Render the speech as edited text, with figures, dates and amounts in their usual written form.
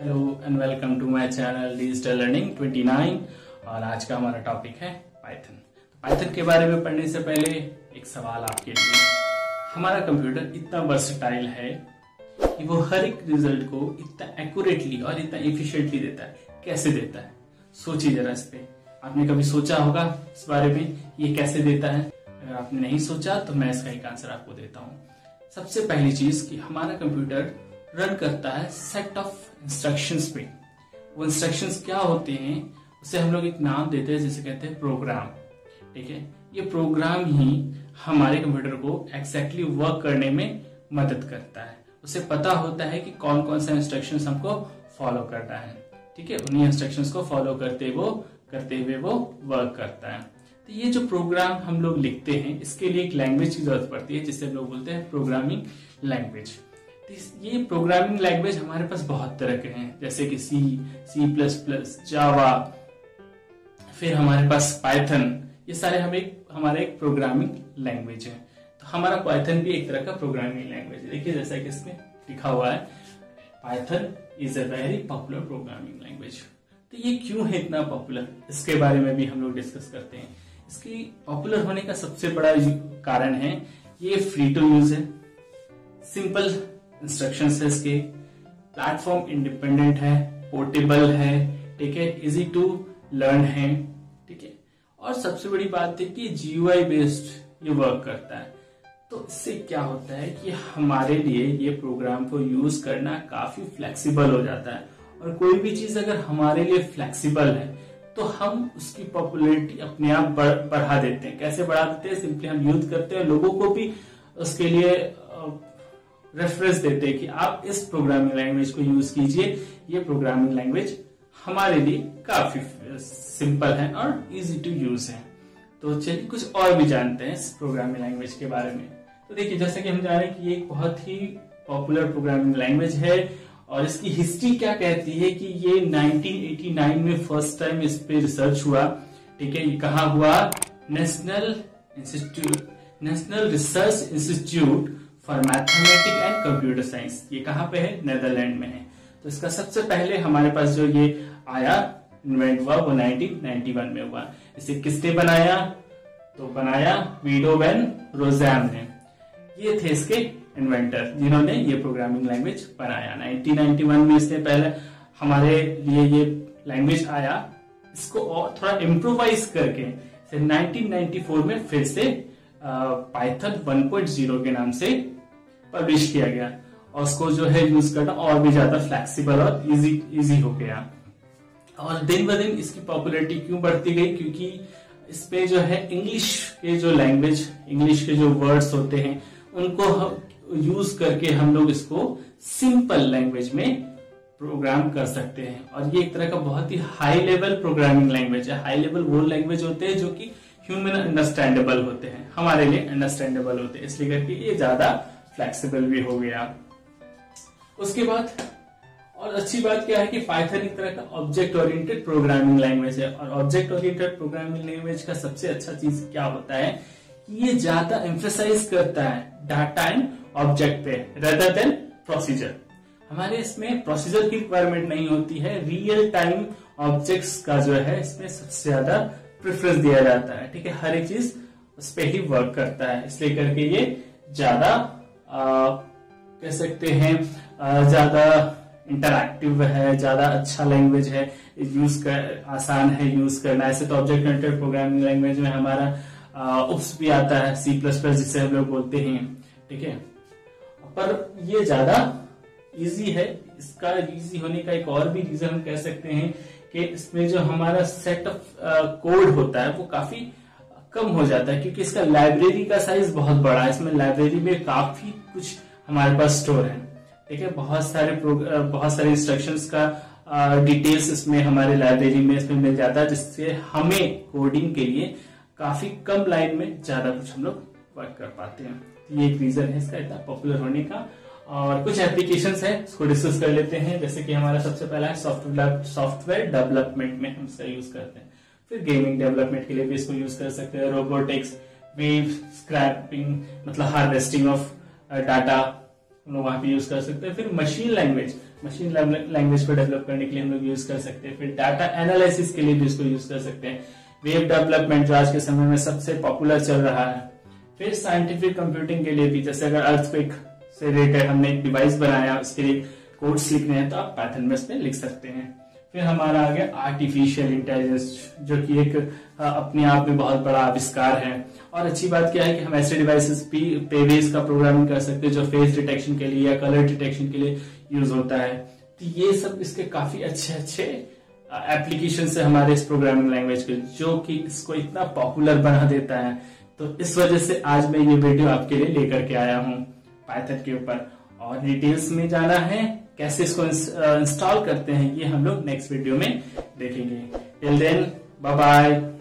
Hello and welcome to my channel digital learning 29 और आज का हमारा टॉपिक है पाइथन। पाइथन के बारे में पढ़ने से पहले एक सवाल आपके लिए, हमारा कंप्यूटर इतना वर्सेटाइल है कि वो हर एक रिजल्ट को इतना एक्यूरेटली और इतना एफिशिएंटली देता है, कैसे देता है? सोचिए जरा इस पे, आपने कभी सोचा होगा इस बारे में ये कैसे देता है? अगर आपने नहीं सोचा तो मैं इसका एक आंसर आपको देता हूँ। सबसे पहली चीज कि हमारा कंप्यूटर रन करता है सेट ऑफ इंस्ट्रक्शंस पे। वो इंस्ट्रक्शंस क्या होते हैं उसे हम लोग एक नाम देते हैं जिसे कहते हैं प्रोग्राम। ठीक है, ये प्रोग्राम ही हमारे कंप्यूटर को एग्जैक्टली वर्क करने में मदद करता है। उसे पता होता है कि कौन कौन सा इंस्ट्रक्शंस हमको फॉलो करना है। ठीक है, उन्हीं इंस्ट्रक्शंस को फॉलो करते हुए वो वर्क करता है। तो ये जो प्रोग्राम हम लोग लिखते हैं इसके लिए एक लैंग्वेज की जरूरत पड़ती है जिसे हम लोग बोलते हैं प्रोग्रामिंग लैंग्वेज। ये प्रोग्रामिंग लैंग्वेज हमारे पास बहुत तरह के हैं, जैसे कि C, C++, जावा, फिर हमारे पास पाइथन। ये सारे हमारे एक प्रोग्रामिंग लैंग्वेज है। तो हमारा पाइथन भी एक तरह का प्रोग्रामिंग लैंग्वेज है। देखिए जैसा कि इसमें लिखा हुआ है, Python is a very popular programming language. तो ये क्यों है इतना पॉपुलर, इसके बारे में भी हम लोग डिस्कस करते हैं। इसकी पॉपुलर होने का सबसे बड़ा कारण है ये फ्री टू यूज है, सिंपल इंस्ट्रक्शंस है, इसके प्लेटफॉर्म इंडिपेंडेंट है, पोर्टेबल है, ठीक है, इजी टू लर्न है, ठीक है, और सबसे बड़ी बात है कि GUI बेस्ड ये वर्क करता है। तो इससे क्या होता है कि हमारे लिए ये प्रोग्राम को यूज करना काफी फ्लेक्सिबल हो जाता है, और कोई भी चीज अगर हमारे लिए फ्लेक्सिबल है तो हम उसकी पॉपुलैरिटी अपने आप बढ़ा देते हैं। कैसे बढ़ा देते हैं? सिंपली हम यूज करते हैं, लोगों को भी उसके लिए रेफरेंस देते हैं कि आप इस प्रोग्रामिंग लैंग्वेज को यूज कीजिए। ये प्रोग्रामिंग लैंग्वेज हमारे लिए काफी सिंपल है और इजी टू यूज है। तो चलिए कुछ और भी जानते हैं इस प्रोग्रामिंग लैंग्वेज के बारे में। तो देखिए जैसे कि हम जान रहे हैं कि ये एक बहुत ही पॉपुलर प्रोग्रामिंग लैंग्वेज है, और इसकी हिस्ट्री क्या कहती है कि ये 1989 में फर्स्ट टाइम इस पे रिसर्च हुआ। ठीक है, ये कहाँ हुआ? National research institute for mathematic and computer science. ये कहाँ पे है? नेदरलैंड में है। तो इसका सबसे पहले हमारे पास जो ये आया इन्वेंट हुआ वो 1991 में हुआ। इसे किसने बनाया? तो बनाया विडोव एंड रोजैम ने। ये थे इसके इन्वेंटर जिन्होंने ये प्रोग्रामिंग लैंग्वेज बनाया। 1991 में इसने पहले हमारे लिए ये लैंग्वेज आया, इसको और थोड़ा इम्प्रोवाइज करके 1994 में फिर से पाइथन 1.0 के नाम से पब्लिश किया गया, और उसको जो है यूज करना और भी ज्यादा फ्लेक्सिबल और इजी हो गया। और दिन ब दिन इसकी पॉपुलैरिटी क्यों बढ़ती गई? क्योंकि इसमें जो है इंग्लिश के जो वर्ड्स होते हैं उनको यूज करके हम लोग इसको सिंपल लैंग्वेज में प्रोग्राम कर सकते हैं। और ये एक तरह का बहुत ही हाई लेवल प्रोग्रामिंग लैंग्वेज है। हाई लेवल वो लैंग्वेज होते हैं जो कि ह्यूमन अंडरस्टैंडेबल होते हैं, हमारे लिए अंडरस्टैंडेबल होते हैं, इसलिए करके ये ज्यादा फ्लेक्सिबल भी हो गया। उसके बाद और अच्छी बात क्या है कि पाइथन एक तरह का ऑब्जेक्ट ओरिएंटेड प्रोग्रामिंग लैंग्वेज है, और ऑब्जेक्ट ओरिएंटेड प्रोग्रामिंग लैंग्वेज का सबसे अच्छा चीज क्या होता है कि ये ज्यादा एम्फेसाइज करता है डाटा एंड ऑब्जेक्ट पे रेदर देन प्रोसीजर। हमारे इसमें प्रोसीजर की रिक्वायरमेंट नहीं होती है, रियल टाइम ऑब्जेक्ट्स का जो है इसमें सबसे ज्यादा प्रेफरेंस दिया जाता है। ठीक है, हर एक चीज उस पर ही वर्क करता है, इसलिए करके ये ज्यादा कह सकते हैं ज्यादा इंटरैक्टिव है, ज्यादा अच्छा लैंग्वेज है, आसान है यूज करना। ऐसे तो ऑब्जेक्ट ओरिएंटेड प्रोग्रामिंग लैंग्वेज में हमारा उप्स भी आता है, C++ जिसे हम लोग बोलते हैं। ठीक है, पर ये ज्यादा इजी है। इसका इजी होने का एक और भी रीजन हम कह सकते हैं कि इसमें जो हमारा सेट ऑफ कोड होता है वो काफी कम हो जाता है, क्योंकि इसका लाइब्रेरी का साइज बहुत बड़ा है। इसमें लाइब्रेरी में काफी कुछ हमारे पास स्टोर है। ठीक है, बहुत सारे इंस्ट्रक्शंस का डिटेल्स इसमें हमारे लाइब्रेरी में इसमें मिल जाता है, जिससे हमें कोडिंग के लिए काफी कम लाइन में ज्यादा कुछ हम लोग वर्क कर पाते हैं। तो ये एक रीजन है इसका इतना पॉपुलर होने का। और कुछ एप्लीकेशंस हैं, उसको डिस्कस कर लेते हैं। जैसे कि हमारा सबसे पहला है सॉफ्टवेयर डेवलपमेंट में हम इसका यूज करते हैं, फिर गेमिंग डेवलपमेंट के लिए भी इसको यूज कर सकते हैं। रोबोटिक्स, वेव स्क्रैपिंग मतलब हार्वेस्टिंग ऑफ डाटा, हम लोग वहां पे यूज कर सकते हैं। फिर मशीन लैंग्वेज, मशीन लैंग्वेज को डेवलप करने के लिए हम लोग यूज कर सकते हैं। फिर डाटा एनालिसिस के लिए भी इसको यूज कर सकते हैं। वेब डेवलपमेंट जो आज के समय में सबसे पॉपुलर चल रहा है। फिर साइंटिफिक कंप्यूटिंग के लिए भी, जैसे अगर अर्थक्वेक से रिलेटेड हमने एक डिवाइस बनाया, उसके लिए कोड्स लिखने हैं तो आप पाइथन में इसमें लिख सकते हैं। फिर हमारा आ गया आर्टिफिशियल इंटेलिजेंस, जो कि एक अपने आप में बहुत बड़ा आविष्कार है। और अच्छी बात क्या है कि हम ऐसे डिवाइसेस पे बेस का प्रोग्रामिंग कर सकते हैं जो फेस डिटेक्शन के लिए या कलर डिटेक्शन के लिए यूज होता है। तो ये सब इसके काफी अच्छे अच्छे एप्लीकेशन है हमारे इस प्रोग्रामिंग लैंग्वेज के, जो कि इसको इतना पॉपुलर बना देता है। तो इस वजह से आज मैं ये वीडियो आपके लिए लेकर के आया हूँ पाइथन के ऊपर। और डिटेल्स में जाना है कैसे इसको इंस्टॉल करते हैं, ये हम लोग नेक्स्ट वीडियो में देखेंगे। Till then bye bye.